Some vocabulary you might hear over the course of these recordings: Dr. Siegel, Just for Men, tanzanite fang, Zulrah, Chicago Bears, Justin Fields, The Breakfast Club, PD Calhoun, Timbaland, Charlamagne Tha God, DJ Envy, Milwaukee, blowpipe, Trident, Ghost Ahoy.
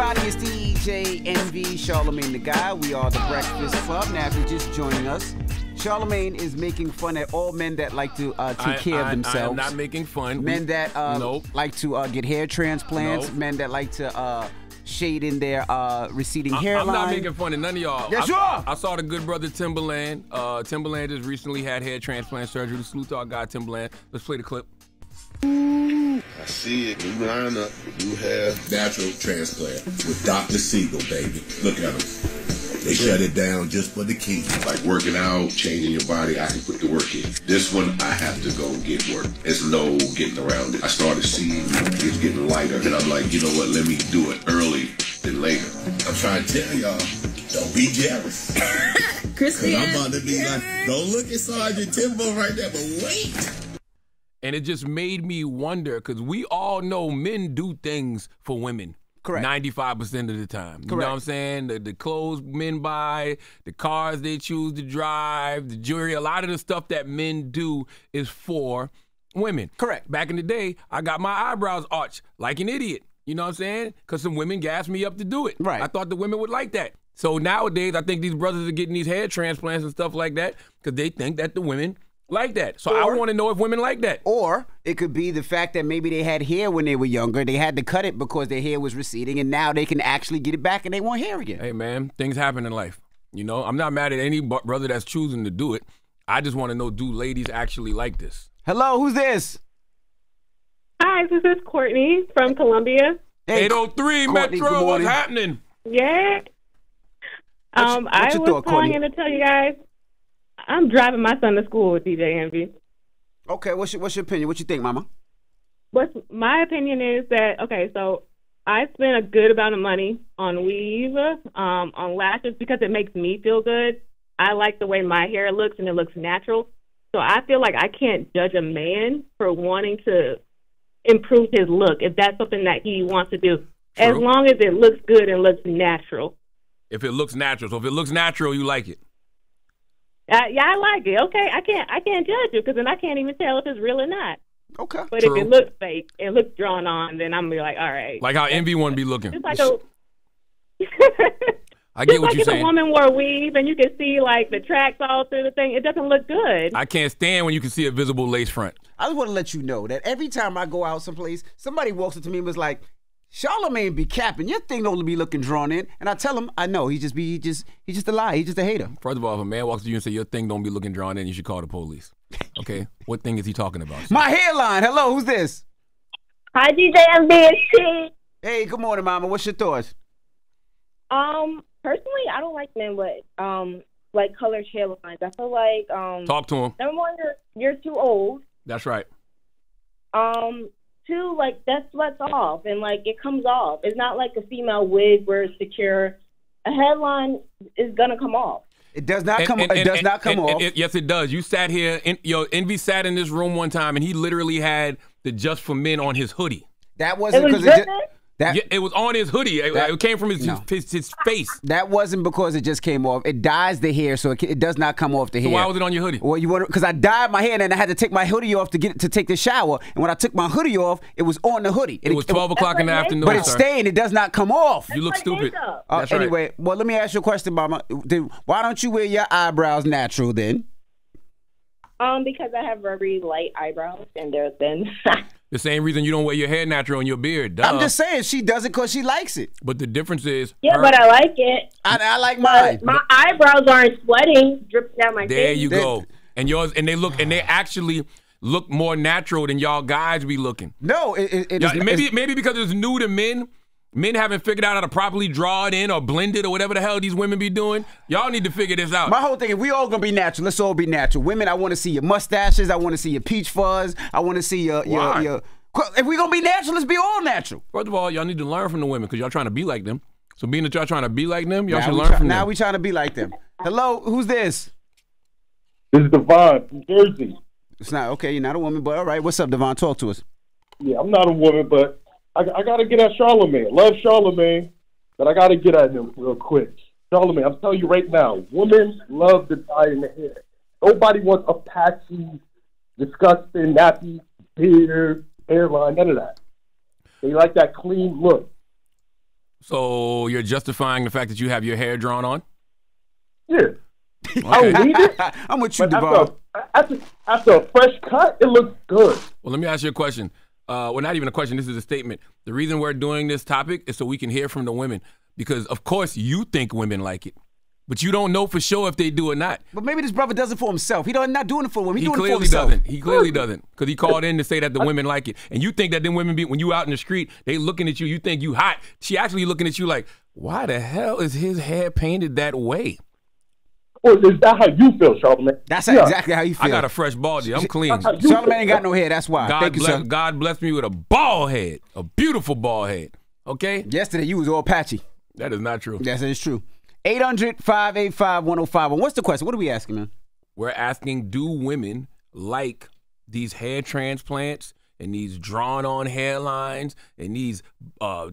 everybody, it's DJ Envy, Charlamagne Tha God. We are The Breakfast Club. Now, if you're just joining us, Charlamagne is making fun at all men that like to take care of themselves. I am not making fun. Men that like to get hair transplants. Nope. Men that like to shade in their receding hairline. I'm not making fun of none of y'all. Yes, you are. I saw the good brother Timbaland. Timbaland just recently had hair transplant surgery. The salute to our guy Timbaland. Let's play the clip. I see it. New lineup, new hair, natural transplant with Dr. Siegel, baby. Look at him. They shut it down just for the key. Like working out, changing your body, I can put the work in. This one, I have to go get work. There's no getting around it. I started seeing it's getting lighter, and I'm like, you know what, let me do it early than later. I'm trying to tell y'all, don't be jealous. Christy, I'm about to be like, don't look at Sergeant Timbo right there, but wait. And it just made me wonder, because we all know men do things for women. Correct. 95% of the time. Correct. You know what I'm saying? The clothes men buy, the cars they choose to drive, the jewelry, a lot of the stuff that men do is for women. Correct. Back in the day, I got my eyebrows arched like an idiot. You know what I'm saying? Because some women gassed me up to do it. Right. I thought the women would like that. So nowadays, I think these brothers are getting these hair transplants and stuff like that because they think that the women like that. So I want to know if women like that. Or it could be the fact that maybe they had hair when they were younger. They had to cut it because their hair was receding, and now they can actually get it back and they want hair again. Hey, man, things happen in life. You know, I'm not mad at any brother that's choosing to do it. I just want to know, do ladies actually like this? Hello, who's this? Hi, this is Courtney from Columbia. Hey, 803 Courtney, Metro, what's happening? Yeah. I was calling in to tell you guys, I'm driving my son to school with DJ Envy. Okay, what's your opinion? What you think, Mama? My opinion is that, okay, so I spend a good amount of money on weave, on lashes, because it makes me feel good. I like the way my hair looks, and it looks natural. So I feel like I can't judge a man for wanting to improve his look if that's something that he wants to do. True. As long as it looks good and looks natural. If it looks natural. So if it looks natural, you like it. Yeah, I like it. Okay, I can't judge it, because then I can't even tell if it's real or not. Okay, but true. If it looks fake, it looks drawn on, then I'm gonna be like, all right. Like how Envy want to be looking. It's like a. I get what you're saying. If a woman wore a weave and you can see like the tracks all through the thing, it doesn't look good. I can't stand when you can see a visible lace front. I just want to let you know that every time I go out someplace, somebody walks up to me and was like, Charlamagne be capping. Your thing don't be looking drawn in. And I tell him, I know, he's just a liar. He's just a hater. First of all, if a man walks to you and say your thing don't be looking drawn in, you should call the police. Okay? What thing is he talking about? Sir? My hairline. Hello, who's this? Hi, DJ MBST. Hey, good morning, Mama. What's your thoughts? Personally, I don't like men with like colored hairlines. I feel like talk to him. Number one, you're too old. That's right. Too, like, that sweats off, and, like, it comes off. It's not like a female wig where it's secure. A headline is going to come off. It does not come off. It does not come off. Yes, it does. You sat here. Envy sat in this room one time, and he literally had the Just for Men on his hoodie. That wasn't because it was on his hoodie. It came from his face. That wasn't because it just came off. It dyes the hair, so it does not come off the hair. So why was it on your hoodie? Well, because I dyed my hair, and I had to take my hoodie off to take the shower. And when I took my hoodie off, it was on the hoodie. It was 12 o'clock in the afternoon. But it's staying. It does not come off. That's, you look like stupid. That's right. Anyway, well, let me ask you a question, Mama. Why don't you wear your eyebrows natural then? Because I have very light eyebrows, and they're thin. The same reason you don't wear your hair natural and your beard. Duh. I'm just saying, she does it because she likes it. But the difference is... Yeah, but I like it. I like mine. My eyebrows aren't sweating, dripping down my face. There you go. And yours, and they look, and they actually look more natural than y'all guys be looking. No, maybe because it's new to men. Men haven't figured out how to properly draw it in or blend it or whatever the hell these women be doing. Y'all need to figure this out. My whole thing is we all gonna be natural. Let's all be natural. Women, I want to see your mustaches. I want to see your peach fuzz. I want to see your. If we gonna be natural, let's be all natural. First of all, y'all need to learn from the women, because y'all trying to be like them. So being that y'all trying to be like them, y'all should learn from them. Now we trying to be like them. Hello, who's this? This is Devon from Jersey. It's not okay. You're not a woman, but all right. What's up, Devon? Talk to us. Yeah, I'm not a woman, but. I got to get at Charlamagne. I love Charlamagne, but I got to get at him real quick. Charlamagne, I'm telling you right now, women love the dye in the hair. Nobody wants a patchy, disgusting, nappy beard, hairline, none of that. They like that clean look. So you're justifying the fact that you have your hair drawn on? Yeah. Okay. I need it. I'm with you, Devon. After a fresh cut, it looks good. Well, let me ask you a question. Well, not even a question. This is a statement. The reason we're doing this topic is so we can hear from the women. Because, of course, you think women like it. But you don't know for sure if they do or not. But maybe this brother does it for himself. He's not doing it for women. He's doing it for himself. He clearly doesn't. Because he called in to say that the women like it. And you think that them women, when you out in the street, they looking at you, you think you hot. She actually looking at you like, why the hell is his hair painted that way? Well, is that how you feel, Charlamagne? That's exactly how you feel. I got a fresh bald head. I'm clean. Charlamagne ain't got no hair. That's why. God blessed me with a bald head. A beautiful bald head. Okay? Yesterday, you was all patchy. That is not true. Yes, it is true. 800-585-1051. What's the question? What are we asking, man? We're asking, do women like these hair transplants and these drawn-on hairlines and these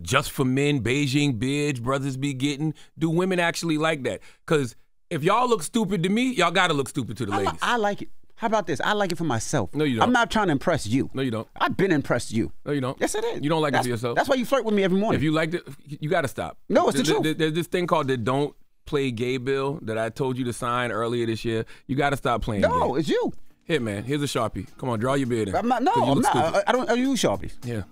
just for men Beijing beards brothers be getting? Do women actually like that? Because if y'all look stupid to me, y'all got to look stupid to the ladies. I like it. How about this? I like it for myself. No, you don't. I'm not trying to impress you. No, you don't. I've been impressed you. No, you don't. Yes, I did. You don't like it for yourself. That's why you flirt with me every morning. If you liked it, you got to stop. No, it's the truth. There's this thing called the don't play gay bill that I told you to sign earlier this year. You got to stop playing gay. No, it's you. Here, man. Here's a Sharpie. Come on, draw your beard in. I'm not. I don't use Sharpies. Yeah.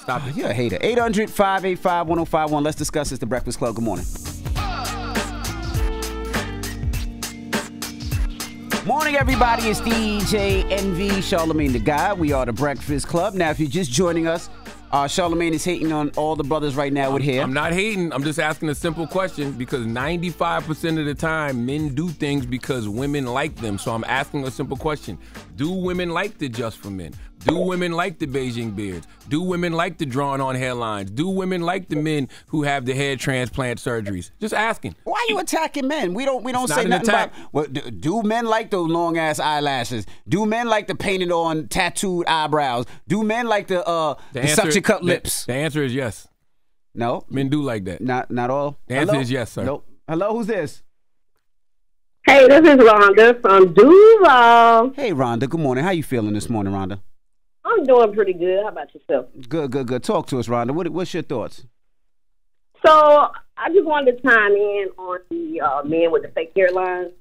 Stop it. You're a hater. 800-585-1051. Let's discuss this. The Breakfast Club. Good morning. Morning, everybody. It's DJ Envy, Charlamagne Tha God. We are The Breakfast Club. Now, if you're just joining us, Charlamagne is hating on all the brothers right now with hair. I'm not hating. I'm just asking a simple question because 95% of the time, men do things because women like them. So I'm asking a simple question. Do women like the just for men? Do women like the Beijing beards? Do women like the drawn-on hairlines? Do women like the men who have the hair transplant surgeries? Just asking. Why are you attacking men? We don't say nothing about. Well, do men like those long-ass eyelashes? Do men like the painted-on, tattooed eyebrows? Do men like the suction-cup lips? The answer is yes. No. Men do like that. Not all. The answer is yes, sir. Nope. Hello, who's this? Hey, this is Rhonda from Duval. Hey, Rhonda. Good morning. How you feeling this morning, Rhonda? I'm doing pretty good. How about yourself? Good, good, good. Talk to us, Rhonda. What's your thoughts? So I just wanted to chime in on the men with the fake hairlines.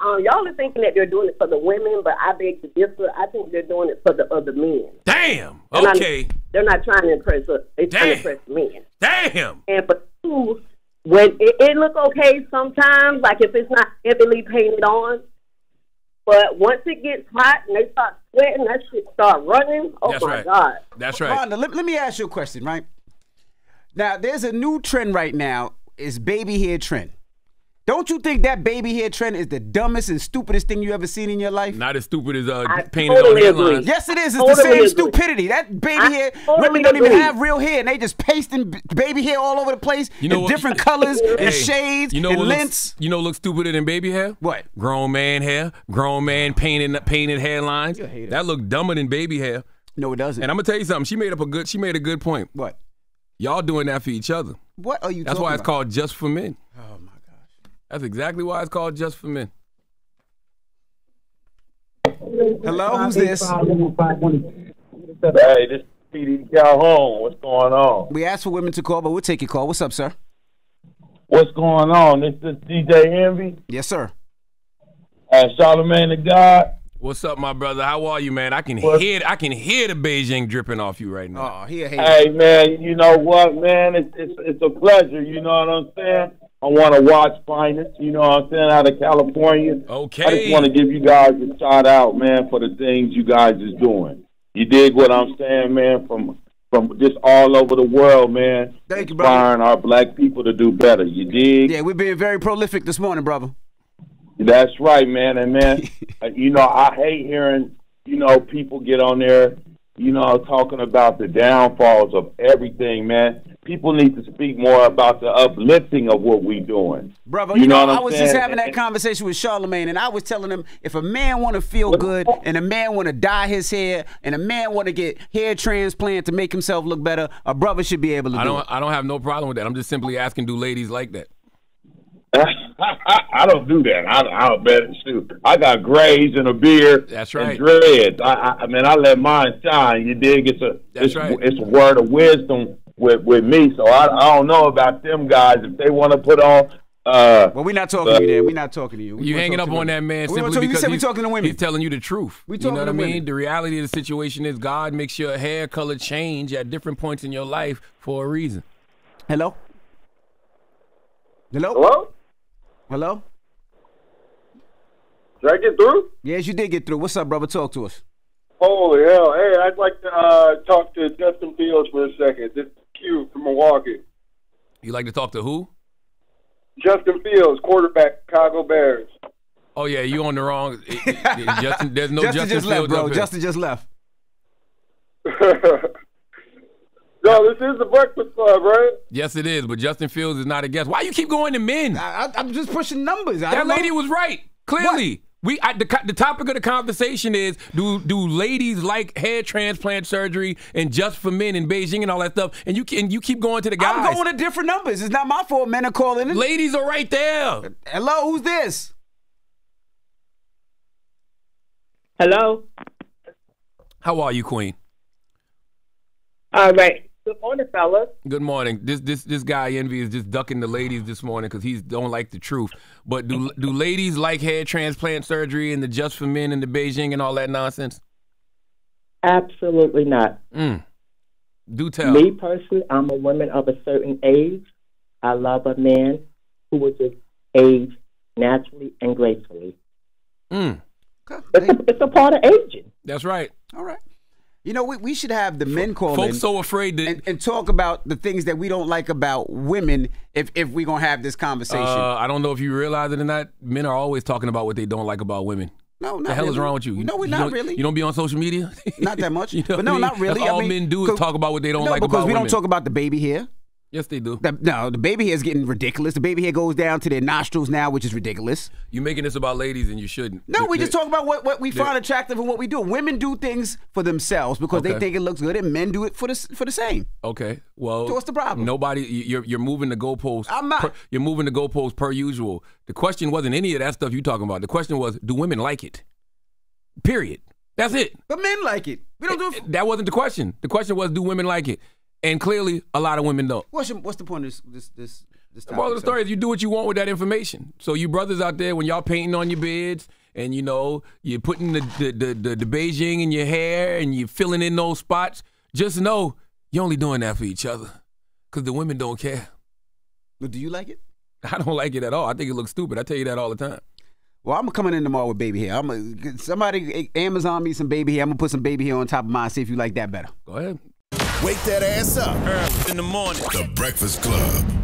Y'all are thinking that they're doing it for the women, but I beg to differ. I think they're doing it for the other men. Damn. Okay. They're not trying to impress us. They're trying to impress men. Damn. And for two, when it look okay sometimes, like if it's not heavily painted on. But once it gets hot and they start sweating, that shit start running. Oh, that's my right. God. That's right. Rhonda, let me ask you a question, right? Now, there's a new trend right now. It's baby hair trend. Don't you think that baby hair trend is the dumbest and stupidest thing you ever seen in your life? Not as stupid as painted on hairline. Yes, it is. It's totally the same stupidity. That baby hair, women don't even have real hair, and they just pasting baby hair all over the place in different colors and shades and lengths. You know what looks stupider than baby hair? What? Grown man hair, grown man painted hairlines. That look dumber than baby hair. No, it doesn't. And I'm going to tell you something. She made a good point. What? Y'all doing that for each other. What are you talking about? That's why it's called Just for Men. Oh, my. That's exactly why it's called Just for Men. Hello, who's this? Hey, this is PD Calhoun. What's going on? We asked for women to call, but we'll take your call. What's up, sir? What's going on? This is DJ Envy. Yes, sir. And Charlamagne Tha God. What's up, my brother? How are you, man? I can hear the Beijing dripping off you right now. Oh, hey, man. You know what, man? It's a pleasure. You know what I'm saying? I want to watch finest, you know what I'm saying, out of California. Okay. I just want to give you guys a shout out, man, for the things you guys is doing. You dig what I'm saying, man, from just all over the world, man. Thank you, brother. Inspiring our black people to do better, you dig? Yeah, we've been very prolific this morning, brother. That's right, man. And, man, you know, I hate hearing, you know, people get on there, you know, talking about the downfalls of everything, man. People need to speak more about the uplifting of what we're doing. Brother, you know what I was saying? Just having that conversation with Charlamagne, and I was telling him if a man want to feel good and a man want to dye his hair and a man want to get hair transplant to make himself look better, a brother should be able to do it. I don't have no problem with that. I'm just simply asking, do ladies like that? I don't do that. I'll bet it's stupid. I got grays and a beard. That's right. And dreads. I mean, I let mine shine. You dig? It's a word of wisdom with me. So I don't know about them guys if they want to put on. Well, we're not talking to you there. We're not talking to you. You hanging up on that man simply because you said we're talking to women. He's telling you the truth. We talking to women. You know what I mean? The reality of the situation is God makes your hair color change at different points in your life for a reason. Hello? Hello? Hello? Hello? Did I get through? Yes, you did get through. What's up, brother? Talk to us. Holy hell. Hey, I'd like to talk to Justin Fields for a second. This is Q from Milwaukee. You like to talk to who? Justin Fields, quarterback, Chicago Bears. Oh, yeah, you on the wrong. Justin, there's no Justin just Fields left, bro. Justin just left. No, this is The Breakfast Club, right? Yes, it is, but Justin Fields is not a guest. Why you keep going to men? I'm just pushing numbers. That lady was right, clearly. What? The topic of the conversation is, do ladies like hair transplant surgery and Just for Men in Beijing and all that stuff? And you keep going to the guys. I'm going to different numbers. It's not my fault men are calling in. Ladies are right there. Hello, who's this? Hello. How are you, Queen? All right. Good morning, fellas. Good morning. This guy Envy is just ducking the ladies this morning because he don't like the truth. But do ladies like hair transplant surgery and the Just for Men and the Beijing and all that nonsense? Absolutely not. Do tell. Me personally, I'm a woman of a certain age. I love a man who will just age naturally and gracefully. It's a part of aging. That's right. All right. You know, we should have the men call in. Folks so afraid to... And talk about the things that we don't like about women if we're going to have this conversation. I don't know if you realize it or not. Men are always talking about what they don't like about women. No, not the hell really. Is wrong with you? No, we're not really. You don't be on social media? Not that much. You know but no, I mean? Not really. All men do is talk about what they don't like about women. No, because we don't talk about the baby hair. Yes, they do. The baby hair is getting ridiculous. The baby hair goes down to their nostrils now, which is ridiculous. You're making this about ladies, and you shouldn't. No, we just talk about what we find attractive and what we do. Women do things for themselves because they think it looks good, and men do it for the same. Okay, well, so what's the problem? Nobody, you're moving the goalposts. I'm not. You're moving the goalposts per usual. The question wasn't any of that stuff you're talking about. The question was, do women like it? Period. That's it. But men like it. We don't do it. That wasn't the question. The question was, do women like it? And clearly, a lot of women don't. What's the point of this topic? Well, the story is you do what you want with that information. So you brothers out there, when y'all painting on your beds and, you know, you're putting the Beijing in your hair and you're filling in those spots, just know you're only doing that for each other because the women don't care. But do you like it? I don't like it at all. I think it looks stupid. I tell you that all the time. Well, I'm coming in tomorrow with baby hair. Somebody Amazon me some baby hair. I'm going to put some baby hair on top of mine and see if you like that better. Go ahead. Wake that ass up early in the morning. The Breakfast Club.